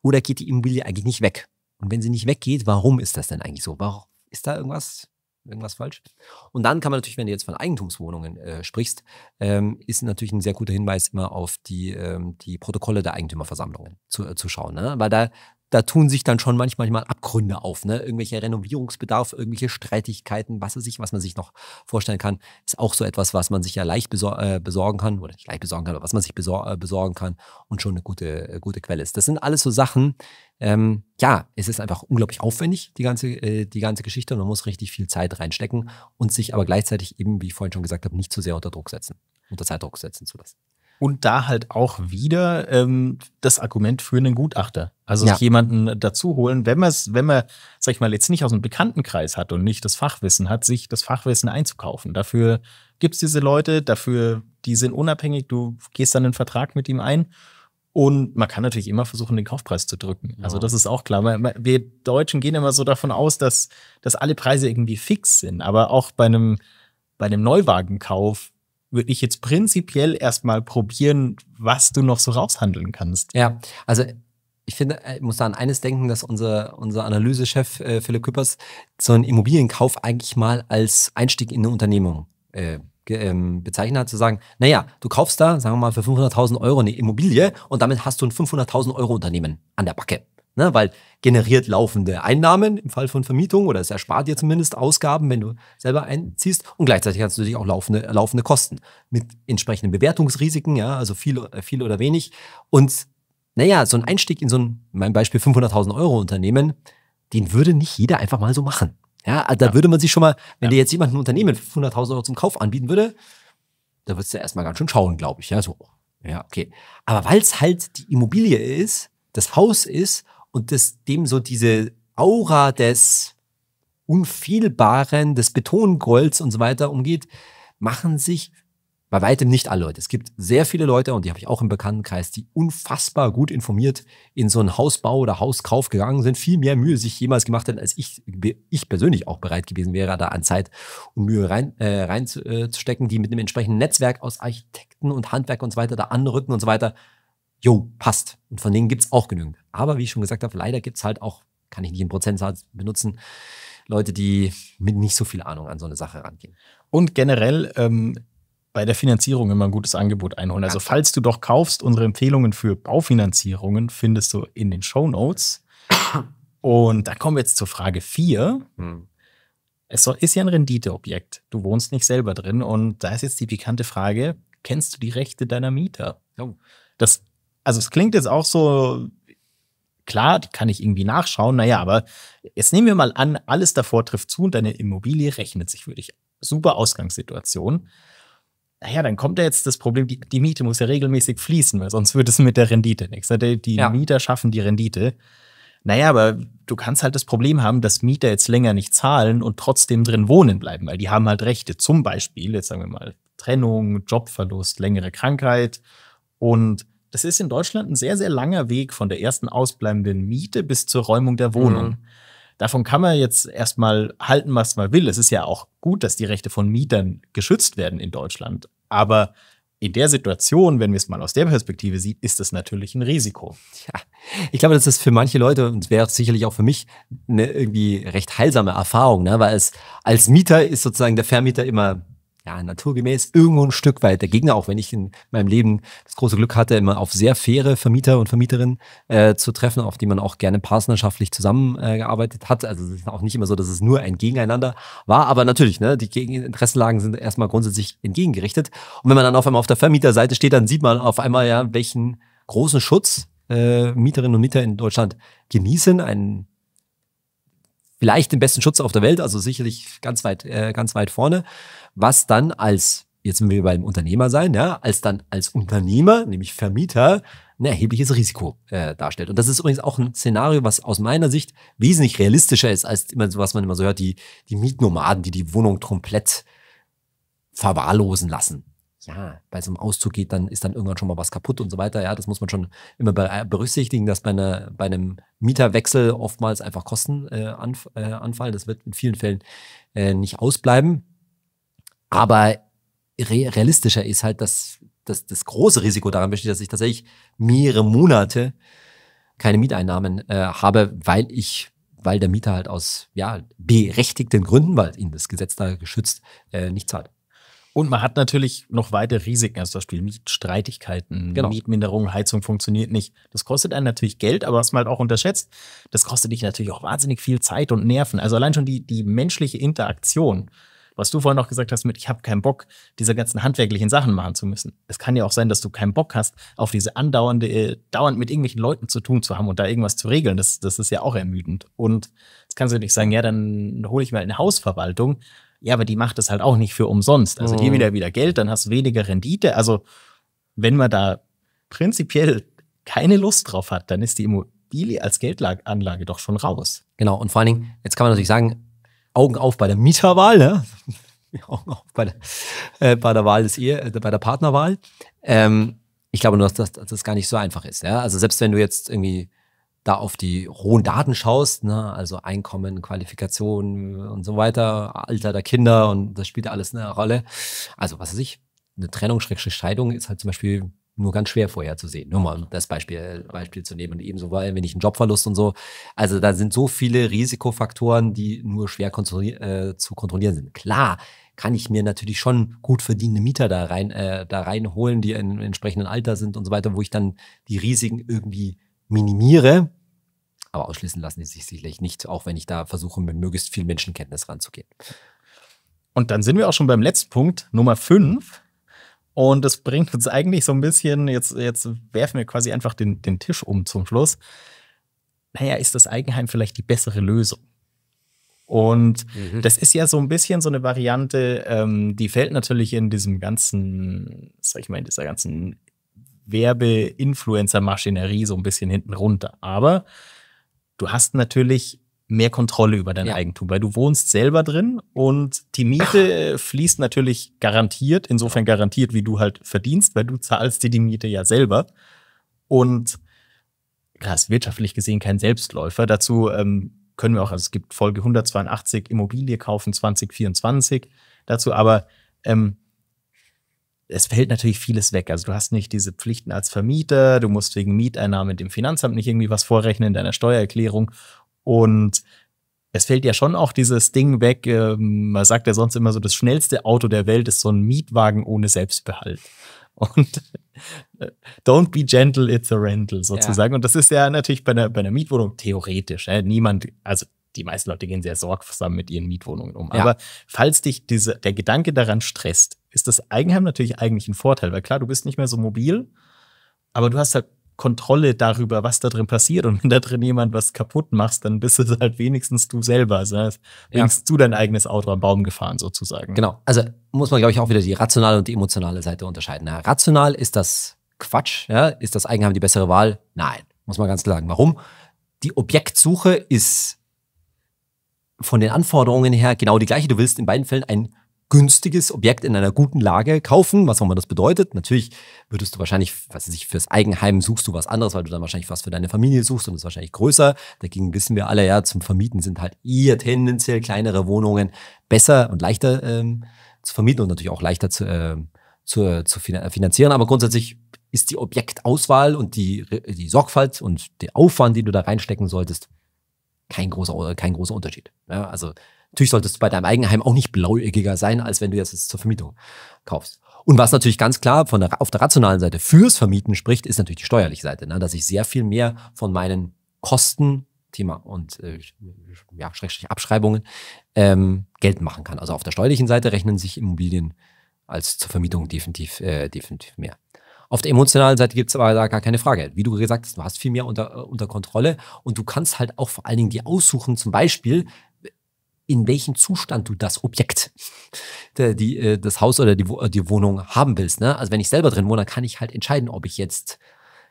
Oder geht die Immobilie eigentlich nicht weg? Und wenn sie nicht weggeht, warum ist das denn eigentlich so? Warum ist da irgendwas falsch? Und dann kann man natürlich, wenn du jetzt von Eigentumswohnungen sprichst, ist natürlich ein sehr guter Hinweis, immer auf die Protokolle der Eigentümerversammlungen zu schauen. Ne? Weil da tun sich dann schon manchmal Abgründe auf. Ne? Irgendwelche Renovierungsbedarf, irgendwelche Streitigkeiten, was man sich noch vorstellen kann, ist auch so etwas, was man sich ja leicht besorgen kann, oder nicht leicht besorgen kann, aber was man sich besorgen kann und schon eine gute Quelle ist. Das sind alles so Sachen. Ja, es ist einfach unglaublich aufwendig, die ganze Geschichte, und man muss richtig viel Zeit reinstecken und sich aber gleichzeitig eben, wie ich vorhin schon gesagt habe, nicht zu sehr unter Zeitdruck setzen zu lassen. Und da halt auch wieder das Argument für einen Gutachter. Also ja, sich jemanden dazu holen, wenn man, sag ich mal, jetzt nicht aus einem Bekanntenkreis hat und nicht das Fachwissen hat, sich das Fachwissen einzukaufen. Dafür gibt es diese Leute, die sind unabhängig, du gehst dann einen Vertrag mit ihm ein. Und man kann natürlich immer versuchen, den Kaufpreis zu drücken. Also das ist auch klar. Wir Deutschen gehen immer so davon aus, dass alle Preise irgendwie fix sind. Aber auch bei einem Neuwagenkauf würde ich jetzt prinzipiell erstmal probieren, was du noch so raushandeln kannst. Ja, also ich finde, ich muss da an eines denken, dass unser Analysechef Philipp Küppers so einen Immobilienkauf eigentlich mal als Einstieg in eine Unternehmung bezeichnet hat, zu sagen, naja, du kaufst da, sagen wir mal, für 500.000 Euro eine Immobilie, und damit hast du ein 500.000 Euro Unternehmen an der Backe. Ne? Weil generiert laufende Einnahmen im Fall von Vermietung, oder es erspart dir zumindest Ausgaben, wenn du selber einziehst, und gleichzeitig hast du natürlich auch laufende Kosten mit entsprechenden Bewertungsrisiken, ja, also viel oder wenig. Und naja, so ein Einstieg in so ein, in meinem Beispiel 500.000 Euro Unternehmen, den würde nicht jeder einfach mal so machen. Ja, also da würde man sich schon mal, wenn dir jetzt jemand ein Unternehmen 500.000 Euro zum Kauf anbieten würde, da würdest du erstmal ganz schön schauen, glaube ich. Ja, so. Ja, okay. Aber weil es halt die Immobilie ist, das Haus ist, und dem so diese Aura des Unfehlbaren, des Betongolds und so weiter umgeht, machen sich bei weitem nicht alle Leute. Es gibt sehr viele Leute, und die habe ich auch im Bekanntenkreis, die unfassbar gut informiert in so einen Hausbau oder Hauskauf gegangen sind, viel mehr Mühe sich jemals gemacht hätten, als ich persönlich auch bereit gewesen wäre, da an Zeit und Mühe reinzustecken, die mit einem entsprechenden Netzwerk aus Architekten und Handwerk und so weiter da anrücken und so weiter. Jo, passt. Und von denen gibt es auch genügend. Aber wie ich schon gesagt habe, leider gibt es halt auch, kann ich nicht in Prozentsatz benutzen, Leute, die mit nicht so viel Ahnung an so eine Sache rangehen. Und generell bei der Finanzierung immer ein gutes Angebot einholen. Also falls du doch kaufst, unsere Empfehlungen für Baufinanzierungen findest du in den Shownotes. Und da kommen wir jetzt zur Frage 4. Es ist ja ein Renditeobjekt. Du wohnst nicht selber drin. Und da ist jetzt die pikante Frage, kennst du die Rechte deiner Mieter? Oh. Das klingt jetzt auch so, Klar, die kann ich irgendwie nachschauen, naja, aber jetzt nehmen wir mal an, alles davor trifft zu und deine Immobilie rechnet sich für dich. Super Ausgangssituation. Naja, dann kommt ja jetzt das Problem, die Miete muss ja regelmäßig fließen, weil sonst wird es mit der Rendite nichts. Die ja. Mieter schaffen die Rendite. Naja, aber du kannst halt das Problem haben, dass Mieter jetzt länger nicht zahlen und trotzdem drin wohnen bleiben, weil die haben halt Rechte, zum Beispiel, jetzt sagen wir mal, Trennung, Jobverlust, längere Krankheit. Und das ist in Deutschland ein sehr, sehr langer Weg von der ersten ausbleibenden Miete bis zur Räumung der Wohnung. Mhm. Davon kann man jetzt erstmal halten, was man will. Es ist ja auch gut, dass die Rechte von Mietern geschützt werden in Deutschland. Aber in der Situation, wenn wir es mal aus der Perspektive sieht, ist das natürlich ein Risiko. Ja, ich glaube, das ist für manche Leute, und es wäre sicherlich auch für mich, eine irgendwie recht heilsame Erfahrung, ne? Weil es, als Mieter ist sozusagen der Vermieter immer ja, naturgemäß irgendwo ein Stück weit der Gegner, auch wenn ich in meinem Leben das große Glück hatte, immer auf sehr faire Vermieter und Vermieterinnen zu treffen, auf die man auch gerne partnerschaftlich zusammengearbeitet hat. Also es ist auch nicht immer so, dass es nur ein Gegeneinander war, aber natürlich, ne, die Interessenlagen sind erstmal grundsätzlich entgegengerichtet. Und wenn man dann auf einmal auf der Vermieterseite steht, dann sieht man auf einmal ja, welchen großen Schutz Mieterinnen und Mieter in Deutschland genießen, einen vielleicht den besten Schutz auf der Welt, also sicherlich ganz weit vorne, was dann als, jetzt wenn wir beim Unternehmer sein, ja, als Unternehmer, nämlich Vermieter, ein erhebliches Risiko darstellt. Und das ist übrigens auch ein Szenario, was aus meiner Sicht wesentlich realistischer ist, als immer, was man immer so hört, die Mietnomaden, die Wohnung komplett verwahrlosen lassen. Ja, bei so einem Auszug geht, dann ist dann irgendwann schon mal was kaputt und so weiter. Ja, das muss man schon immer berücksichtigen, dass bei einem Mieterwechsel oftmals einfach Kosten anfallen. Das wird in vielen Fällen nicht ausbleiben. Aber realistischer ist halt, dass das große Risiko daran besteht, dass ich tatsächlich mehrere Monate keine Mieteinnahmen habe, weil der Mieter halt aus ja, berechtigten Gründen, weil ihn das Gesetz da geschützt, nicht zahlt. Und man hat natürlich noch weitere Risiken, also zum Beispiel Mietstreitigkeiten, genau. Mietminderung, Heizung funktioniert nicht. Das kostet einen natürlich Geld, aber was man halt auch unterschätzt, das kostet dich natürlich auch wahnsinnig viel Zeit und Nerven. Also allein schon die menschliche Interaktion, was du vorhin noch gesagt hast mit, ich habe keinen Bock, diese ganzen handwerklichen Sachen machen zu müssen. Es kann ja auch sein, dass du keinen Bock hast, auf diese dauernd mit irgendwelchen Leuten zu tun zu haben und da irgendwas zu regeln. Das ist ja auch ermüdend. Und jetzt kannst du nicht sagen, ja, dann hole ich mir eine Hausverwaltung. Ja, aber die macht das halt auch nicht für umsonst. Also hier wieder Geld, dann hast du weniger Rendite. Also wenn man da prinzipiell keine Lust drauf hat, dann ist die Immobilie als Geldanlage doch schon raus. Genau, und vor allen Dingen, jetzt kann man natürlich sagen, Augen auf bei der Mieterwahl, ne? Augen auf bei der Partnerwahl. Ich glaube nur, dass das gar nicht so einfach ist. Ja? Also selbst wenn du jetzt irgendwie da auf die hohen Daten schaust, ne, also Einkommen, Qualifikation und so weiter, Alter der Kinder und das spielt alles eine Rolle. Also was weiß ich, eine Trennung, Scheidung ist halt zum Beispiel nur ganz schwer vorherzusehen. Nur mal das Beispiel zu nehmen und ebenso wenn ich einen Jobverlust und so. Also da sind so viele Risikofaktoren, die nur schwer zu kontrollieren sind. Klar kann ich mir natürlich schon gut verdienende Mieter da reinholen, die in entsprechenden Alter sind und so weiter, wo ich dann die Risiken irgendwie minimiere, aber ausschließen lassen die sich sicherlich nicht, auch wenn ich da versuche, mit möglichst viel Menschenkenntnis ranzugehen. Und dann sind wir auch schon beim letzten Punkt, Nummer 5. Und das bringt uns eigentlich so ein bisschen, jetzt werfen wir quasi einfach den Tisch um zum Schluss. Naja, ist das Eigenheim vielleicht die bessere Lösung? Und das ist ja so ein bisschen so eine Variante, die fällt natürlich in diesem ganzen, sag ich mal, in dieser ganzen Werbe-Influencer-Maschinerie so ein bisschen hinten runter. Aber du hast natürlich mehr Kontrolle über dein Eigentum, weil du wohnst selber drin und die Miete fließt natürlich garantiert, insofern garantiert, wie du halt verdienst, weil du zahlst dir die Miete ja selber. Und krass, wirtschaftlich gesehen kein Selbstläufer. Dazu können wir auch, also es gibt Folge 182, Immobilie kaufen 2024 dazu, aber es fällt natürlich vieles weg. Also du hast nicht diese Pflichten als Vermieter, du musst wegen Mieteinnahmen dem Finanzamt nicht irgendwie was vorrechnen in deiner Steuererklärung. Und es fällt ja schon auch dieses Ding weg, man sagt ja sonst immer so, das schnellste Auto der Welt ist so ein Mietwagen ohne Selbstbehalt. Und don't be gentle, it's a rental sozusagen. Ja. Und das ist ja natürlich bei einer Mietwohnung theoretisch. Niemand, also die meisten Leute gehen sehr sorgsam mit ihren Mietwohnungen um. Ja. Aber falls dich der Gedanke daran stresst, ist das Eigenheim natürlich eigentlich ein Vorteil. Weil klar, du bist nicht mehr so mobil, aber du hast halt Kontrolle darüber, was da drin passiert. Und wenn da drin jemand was kaputt macht, dann bist es halt wenigstens du selber. Also wenigstens du dein eigenes Auto am Baum gefahren sozusagen. Genau. Also muss man, glaube ich, auch wieder die rationale und die emotionale Seite unterscheiden. Ja, rational ist das Quatsch. Ja? Ist das Eigenheim die bessere Wahl? Nein. Muss man ganz klar sagen. Warum? Die Objektsuche ist von den Anforderungen her genau die gleiche. Du willst in beiden Fällen ein günstiges Objekt in einer guten Lage kaufen, was auch immer das bedeutet. Natürlich würdest du wahrscheinlich, was weiß ich, fürs Eigenheim suchst du was anderes, weil du dann wahrscheinlich was für deine Familie suchst und das ist wahrscheinlich größer. Dagegen wissen wir alle ja, zum Vermieten sind halt eher tendenziell kleinere Wohnungen besser und leichter zu vermieten und natürlich auch leichter zu finanzieren. Aber grundsätzlich ist die Objektauswahl und die Sorgfalt und der Aufwand, den du da reinstecken solltest, kein großer Unterschied. Ja, also natürlich solltest du bei deinem Eigenheim auch nicht blauäugiger sein, als wenn du jetzt zur Vermietung kaufst. Und was natürlich ganz klar auf der rationalen Seite fürs Vermieten spricht, ist natürlich die steuerliche Seite, ne? Dass ich sehr viel mehr von meinen Kosten, Thema und Abschreibungen, Geld machen kann. Also auf der steuerlichen Seite rechnen sich Immobilien als zur Vermietung definitiv mehr. Auf der emotionalen Seite gibt es aber da gar keine Frage. Wie du gesagt hast, du hast viel mehr unter Kontrolle und du kannst halt auch vor allen Dingen die aussuchen, zum Beispiel, in welchem Zustand du das Objekt, das Haus oder die Wohnung haben willst. Ne? Also wenn ich selber drin wohne, kann ich halt entscheiden, ob ich jetzt,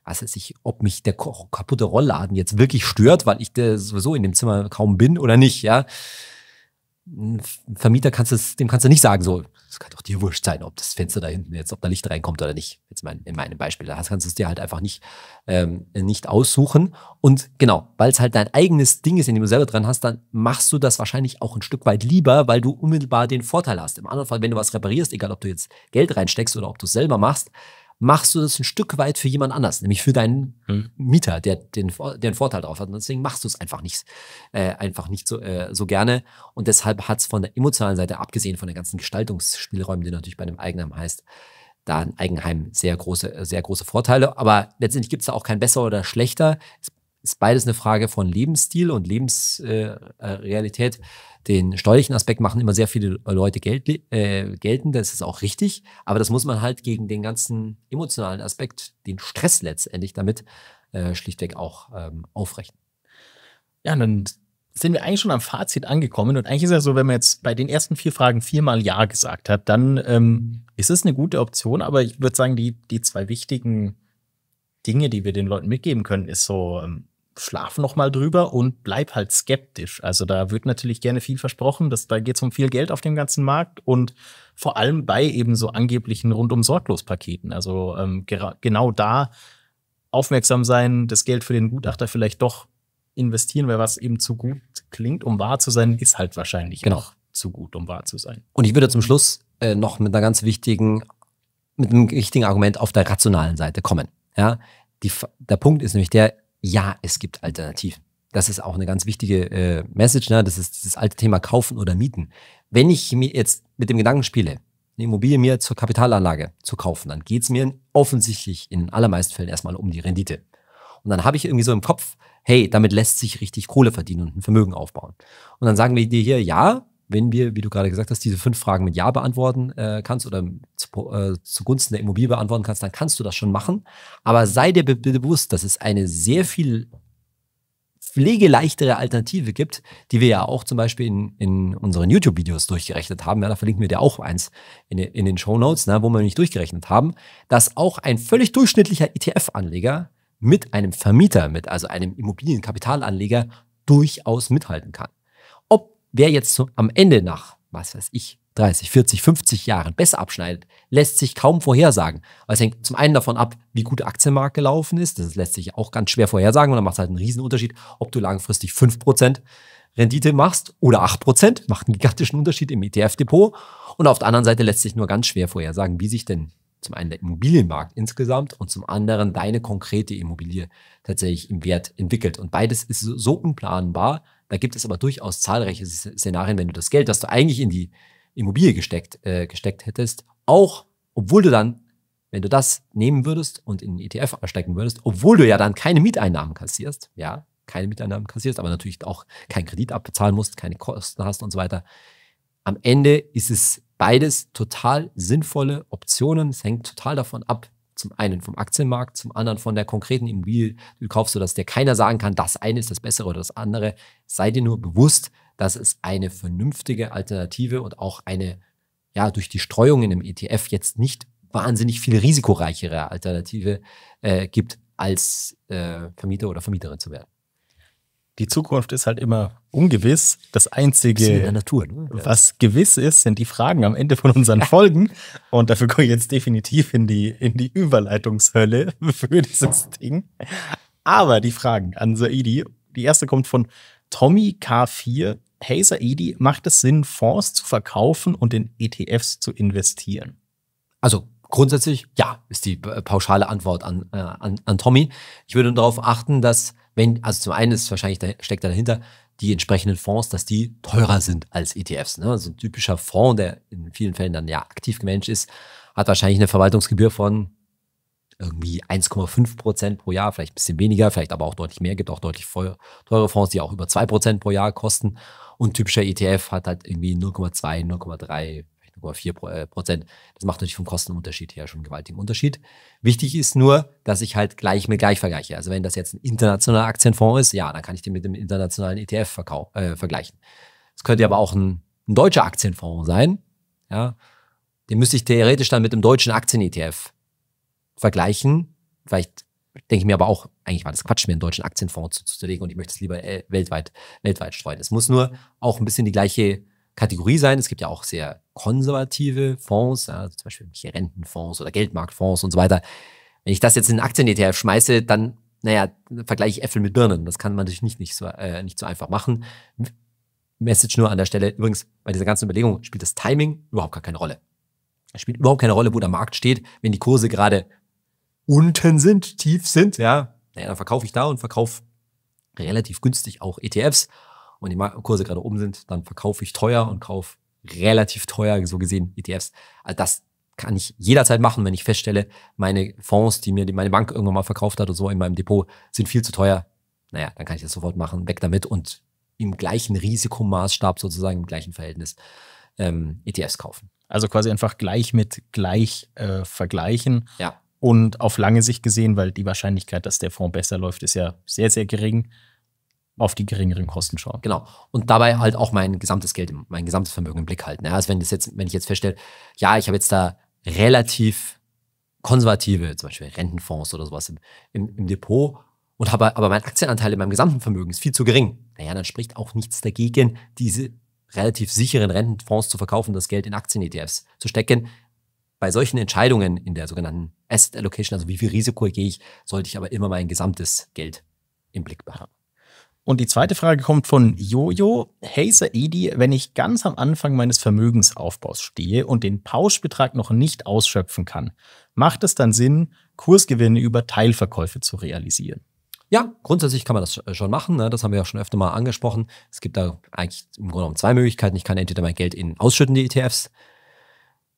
was weiß ich, ob mich der kaputte Rollladen jetzt wirklich stört, weil ich sowieso in dem Zimmer kaum bin oder nicht. Ja? Vermieter dem kannst du nicht sagen, so, es kann doch dir wurscht sein, ob das Fenster da hinten jetzt, ob da Licht reinkommt oder nicht. Jetzt in meinem Beispiel, da kannst du es dir halt einfach nicht aussuchen. Und genau, weil es halt dein eigenes Ding ist, in dem du selber dran hast, dann machst du das wahrscheinlich auch ein Stück weit lieber, weil du unmittelbar den Vorteil hast. Im anderen Fall, wenn du was reparierst, egal ob du jetzt Geld reinsteckst oder ob du es selber machst, machst du das ein Stück weit für jemand anders, nämlich für deinen Mieter, der einen Vorteil drauf hat. Und deswegen machst du es einfach nicht so gerne. Und deshalb hat es von der emotionalen Seite, abgesehen von den ganzen Gestaltungsspielräumen, die natürlich bei einem Eigenheim heißt, da ein Eigenheim sehr große Vorteile. Aber letztendlich gibt es da auch kein besser oder schlechter. Es ist beides eine Frage von Lebensstil und Lebensrealität. Den steuerlichen Aspekt machen immer sehr viele Leute geltend, das ist auch richtig, aber das muss man halt gegen den ganzen emotionalen Aspekt, den Stress letztendlich damit schlichtweg auch aufrechnen. Ja, dann sind wir eigentlich schon am Fazit angekommen und eigentlich ist ja so, wenn man jetzt bei den ersten 4 Fragen 4-mal Ja gesagt hat, dann ist es eine gute Option, aber ich würde sagen, die 2 wichtigen Dinge, die wir den Leuten mitgeben können, ist so, schlaf noch mal drüber und bleib halt skeptisch. Also da wird natürlich gerne viel versprochen, da geht es um viel Geld auf dem ganzen Markt und vor allem bei eben so angeblichen Rundum-Sorglos-Paketen. Also genau da aufmerksam sein, das Geld für den Gutachter vielleicht doch investieren, weil was eben zu gut klingt, um wahr zu sein, ist halt wahrscheinlich noch zu gut, um wahr zu sein. Und ich würde zum Schluss noch mit einem wichtigen Argument auf der rationalen Seite kommen. Ja? Der Punkt ist nämlich der, ja, es gibt Alternativen. Das ist auch eine ganz wichtige Message, ne? Das ist dieses alte Thema Kaufen oder Mieten. Wenn ich mir jetzt mit dem Gedanken spiele, eine Immobilie mir zur Kapitalanlage zu kaufen, dann geht es mir offensichtlich in den allermeisten Fällen erstmal um die Rendite. Und dann habe ich irgendwie so im Kopf, hey, damit lässt sich richtig Kohle verdienen und ein Vermögen aufbauen. Und dann sagen wir dir hier, ja, wenn wir, wie du gerade gesagt hast, diese 5 Fragen mit Ja beantworten kannst oder zugunsten der Immobilie beantworten kannst, dann kannst du das schon machen. Aber sei dir bitte bewusst, dass es eine sehr viel pflegeleichtere Alternative gibt, die wir ja auch zum Beispiel in unseren YouTube-Videos durchgerechnet haben. Ja, da verlinken wir dir auch eins in den Shownotes, ne, wo wir nicht durchgerechnet haben, dass auch ein völlig durchschnittlicher ETF-Anleger mit einem Vermieter, also einem Immobilienkapitalanleger, durchaus mithalten kann. Wer jetzt so am Ende nach, was weiß ich, 30, 40, 50 Jahren besser abschneidet, lässt sich kaum vorhersagen. Weil es hängt zum einen davon ab, wie gut der Aktienmarkt gelaufen ist. Das lässt sich auch ganz schwer vorhersagen. Und dann macht es halt einen Riesenunterschied, ob du langfristig 5% Rendite machst oder 8%. Macht einen gigantischen Unterschied im ETF-Depot. Und auf der anderen Seite lässt sich nur ganz schwer vorhersagen, wie sich denn zum einen der Immobilienmarkt insgesamt und zum anderen deine konkrete Immobilie tatsächlich im Wert entwickelt. Und beides ist so unplanbar. Da gibt es aber durchaus zahlreiche Szenarien, wenn du das Geld, das du eigentlich in die Immobilie gesteckt hättest, auch obwohl du dann, wenn du das nehmen würdest und in den ETF stecken würdest, obwohl du ja dann keine Mieteinnahmen kassierst, aber natürlich auch keinen Kredit abbezahlen musst, keine Kosten hast und so weiter. Am Ende ist es beides total sinnvolle Optionen. Es hängt total davon ab, Zum einen vom Aktienmarkt, zum anderen von der konkreten Immobilie, die du kaufst, sodass dir keiner sagen kann, das eine ist das Bessere oder das andere. Sei dir nur bewusst, dass es eine vernünftige Alternative und auch eine, ja, durch die Streuung in einem ETF jetzt nicht wahnsinnig viel risikoreichere Alternative gibt, als Vermieter oder Vermieterin zu werden. Die Zukunft ist halt immer ungewiss. Das Einzige, in der Natur, ne? Was gewiss ist, sind die Fragen am Ende von unseren Folgen. Und dafür komme ich jetzt definitiv in die Überleitungshölle für dieses Ding. Aber die Fragen an Saidi. Die erste kommt von Tommy K4. Hey Saidi, macht es Sinn, Fonds zu verkaufen und in ETFs zu investieren? Also grundsätzlich ja, ist die pauschale Antwort an Tommy. Ich würde darauf achten, dass also zum einen ist wahrscheinlich, steckt da dahinter, die entsprechenden Fonds, dass die teurer sind als ETFs. Ne? Also ein typischer Fonds, der in vielen Fällen dann ja aktiv gemanagt ist, hat wahrscheinlich eine Verwaltungsgebühr von irgendwie 1,5% pro Jahr, vielleicht ein bisschen weniger, vielleicht aber auch deutlich mehr. Gibt auch deutlich teure Fonds, die auch über 2% pro Jahr kosten. Und ein typischer ETF hat halt irgendwie 0,2, 0,3, 0,4%. Das macht natürlich vom Kostenunterschied her schon einen gewaltigen Unterschied. Wichtig ist nur, dass ich halt gleich mit gleich vergleiche. Also wenn das jetzt ein internationaler Aktienfonds ist, ja, dann kann ich den mit dem internationalen ETF vergleichen. Es könnte aber auch ein deutscher Aktienfonds sein. Ja, den müsste ich theoretisch dann mit dem deutschen Aktien-ETF vergleichen. Vielleicht denke ich mir aber auch, eigentlich war das Quatsch, mir einen deutschen Aktienfonds zuzulegen, und ich möchte es lieber weltweit streuen. Es muss nur auch ein bisschen die gleiche Kategorie sein. Es gibt ja auch sehr konservative Fonds, ja, also zum Beispiel Rentenfonds oder Geldmarktfonds und so weiter. Wenn ich das jetzt in einen Aktien-ETF schmeiße, dann, naja, vergleiche ich Äpfel mit Birnen. Das kann man natürlich nicht so einfach machen. Message nur an der Stelle. Übrigens, bei dieser ganzen Überlegung spielt das Timing überhaupt gar keine Rolle. Es spielt überhaupt keine Rolle, wo der Markt steht. Wenn die Kurse gerade unten sind, tief sind, ja, naja, dann verkaufe ich da und verkaufe relativ günstig auch ETFs. Und die Kurse gerade oben sind, dann verkaufe ich teuer und kaufe relativ teuer, so gesehen, ETFs. Also das kann ich jederzeit machen, wenn ich feststelle, meine Fonds, die mir meine Bank irgendwann mal verkauft hat oder so in meinem Depot, sind viel zu teuer. Naja, dann kann ich das sofort machen, weg damit, und im gleichen Risikomaßstab sozusagen, im gleichen Verhältnis ETFs kaufen. Also quasi einfach gleich mit gleich vergleichen. Ja. Und auf lange Sicht gesehen, weil die Wahrscheinlichkeit, dass der Fonds besser läuft, ist ja sehr, sehr gering, auf die geringeren Kosten schauen. Genau. Und dabei halt auch mein gesamtes Geld, mein gesamtes Vermögen im Blick halten. Ja, also wenn ich jetzt feststelle, ja, ich habe jetzt da relativ konservative, zum Beispiel Rentenfonds oder sowas im Depot, und habe aber mein Aktienanteil in meinem gesamten Vermögen ist viel zu gering. Naja, dann spricht auch nichts dagegen, diese relativ sicheren Rentenfonds zu verkaufen, das Geld in Aktien-ETFs zu stecken. Bei solchen Entscheidungen in der sogenannten Asset Allocation, also wie viel Risiko gehe ich, sollte ich aber immer mein gesamtes Geld im Blick behalten. Und die zweite Frage kommt von Jojo. Hey Saidi, wenn ich ganz am Anfang meines Vermögensaufbaus stehe und den Pauschbetrag noch nicht ausschöpfen kann, macht es dann Sinn, Kursgewinne über Teilverkäufe zu realisieren? Ja, grundsätzlich kann man das schon machen. Ne? Das haben wir ja schon öfter mal angesprochen. Es gibt da eigentlich im Grunde genommen zwei Möglichkeiten. Ich kann entweder mein Geld in ausschüttende ETFs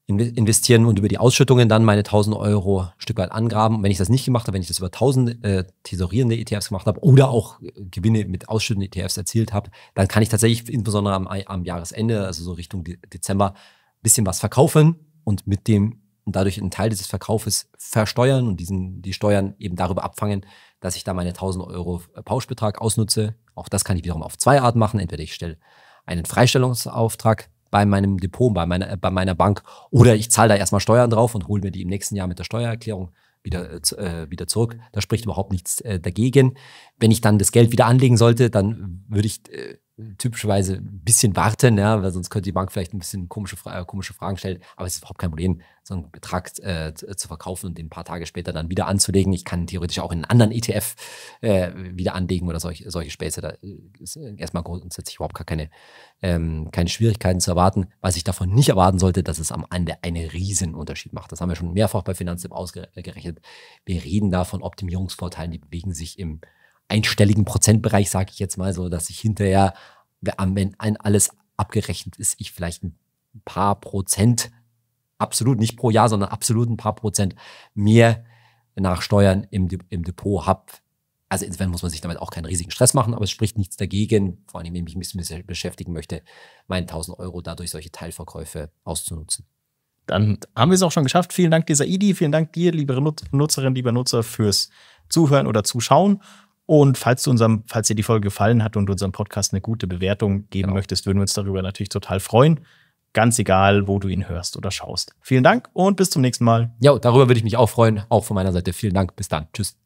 investieren und über die Ausschüttungen dann meine 1000 Euro Stück weit angraben. Und wenn ich das nicht gemacht habe, wenn ich das über 1000 tesorierende ETFs gemacht habe oder auch Gewinne mit ausschüttenden ETFs erzielt habe, dann kann ich tatsächlich insbesondere am Jahresende, also so Richtung Dezember, ein bisschen was verkaufen und dadurch einen Teil dieses Verkaufes versteuern und die Steuern eben darüber abfangen, dass ich da meine 1000 Euro Pauschbetrag ausnutze. Auch das kann ich wiederum auf zwei Arten machen. Entweder ich stelle einen Freistellungsauftrag bei meinem Depot, bei meiner Bank, oder ich zahle da erstmal Steuern drauf und hole mir die im nächsten Jahr mit der Steuererklärung wieder zurück. Da spricht überhaupt nichts dagegen. Wenn ich dann das Geld wieder anlegen sollte, dann würde ich typischerweise ein bisschen warten, ja, weil sonst könnte die Bank vielleicht ein bisschen komische Fragen stellen. Aber es ist überhaupt kein Problem, so einen Betrag zu verkaufen und den ein paar Tage später dann wieder anzulegen. Ich kann theoretisch auch in einen anderen ETF wieder anlegen oder solche Späße. Da ist erstmal grundsätzlich überhaupt gar keine Schwierigkeiten zu erwarten. Was ich davon nicht erwarten sollte, dass es am Ende einen riesen Unterschied macht. Das haben wir schon mehrfach bei Finanztip ausgerechnet. Wir reden da von Optimierungsvorteilen, die bewegen sich im einstelligen Prozentbereich, sage ich jetzt mal so, dass ich hinterher, wenn alles abgerechnet ist, ich vielleicht ein paar Prozent, absolut nicht pro Jahr, sondern absolut ein paar Prozent mehr nach Steuern im Depot habe. Also insofern muss man sich damit auch keinen riesigen Stress machen, aber es spricht nichts dagegen, vor allem wenn ich mich ein bisschen beschäftigen möchte, meine 1000 Euro dadurch solche Teilverkäufe auszunutzen. Dann haben wir es auch schon geschafft. Vielen Dank dir, Saidi. Vielen Dank dir, liebe Nutzerin, lieber Nutzer, fürs Zuhören oder Zuschauen. Und falls dir die Folge gefallen hat und unserem Podcast eine gute Bewertung geben möchtest, würden wir uns darüber natürlich total freuen. Ganz egal, wo du ihn hörst oder schaust. Vielen Dank und bis zum nächsten Mal. Ja, darüber würde ich mich auch freuen. Auch von meiner Seite. Vielen Dank. Bis dann. Tschüss.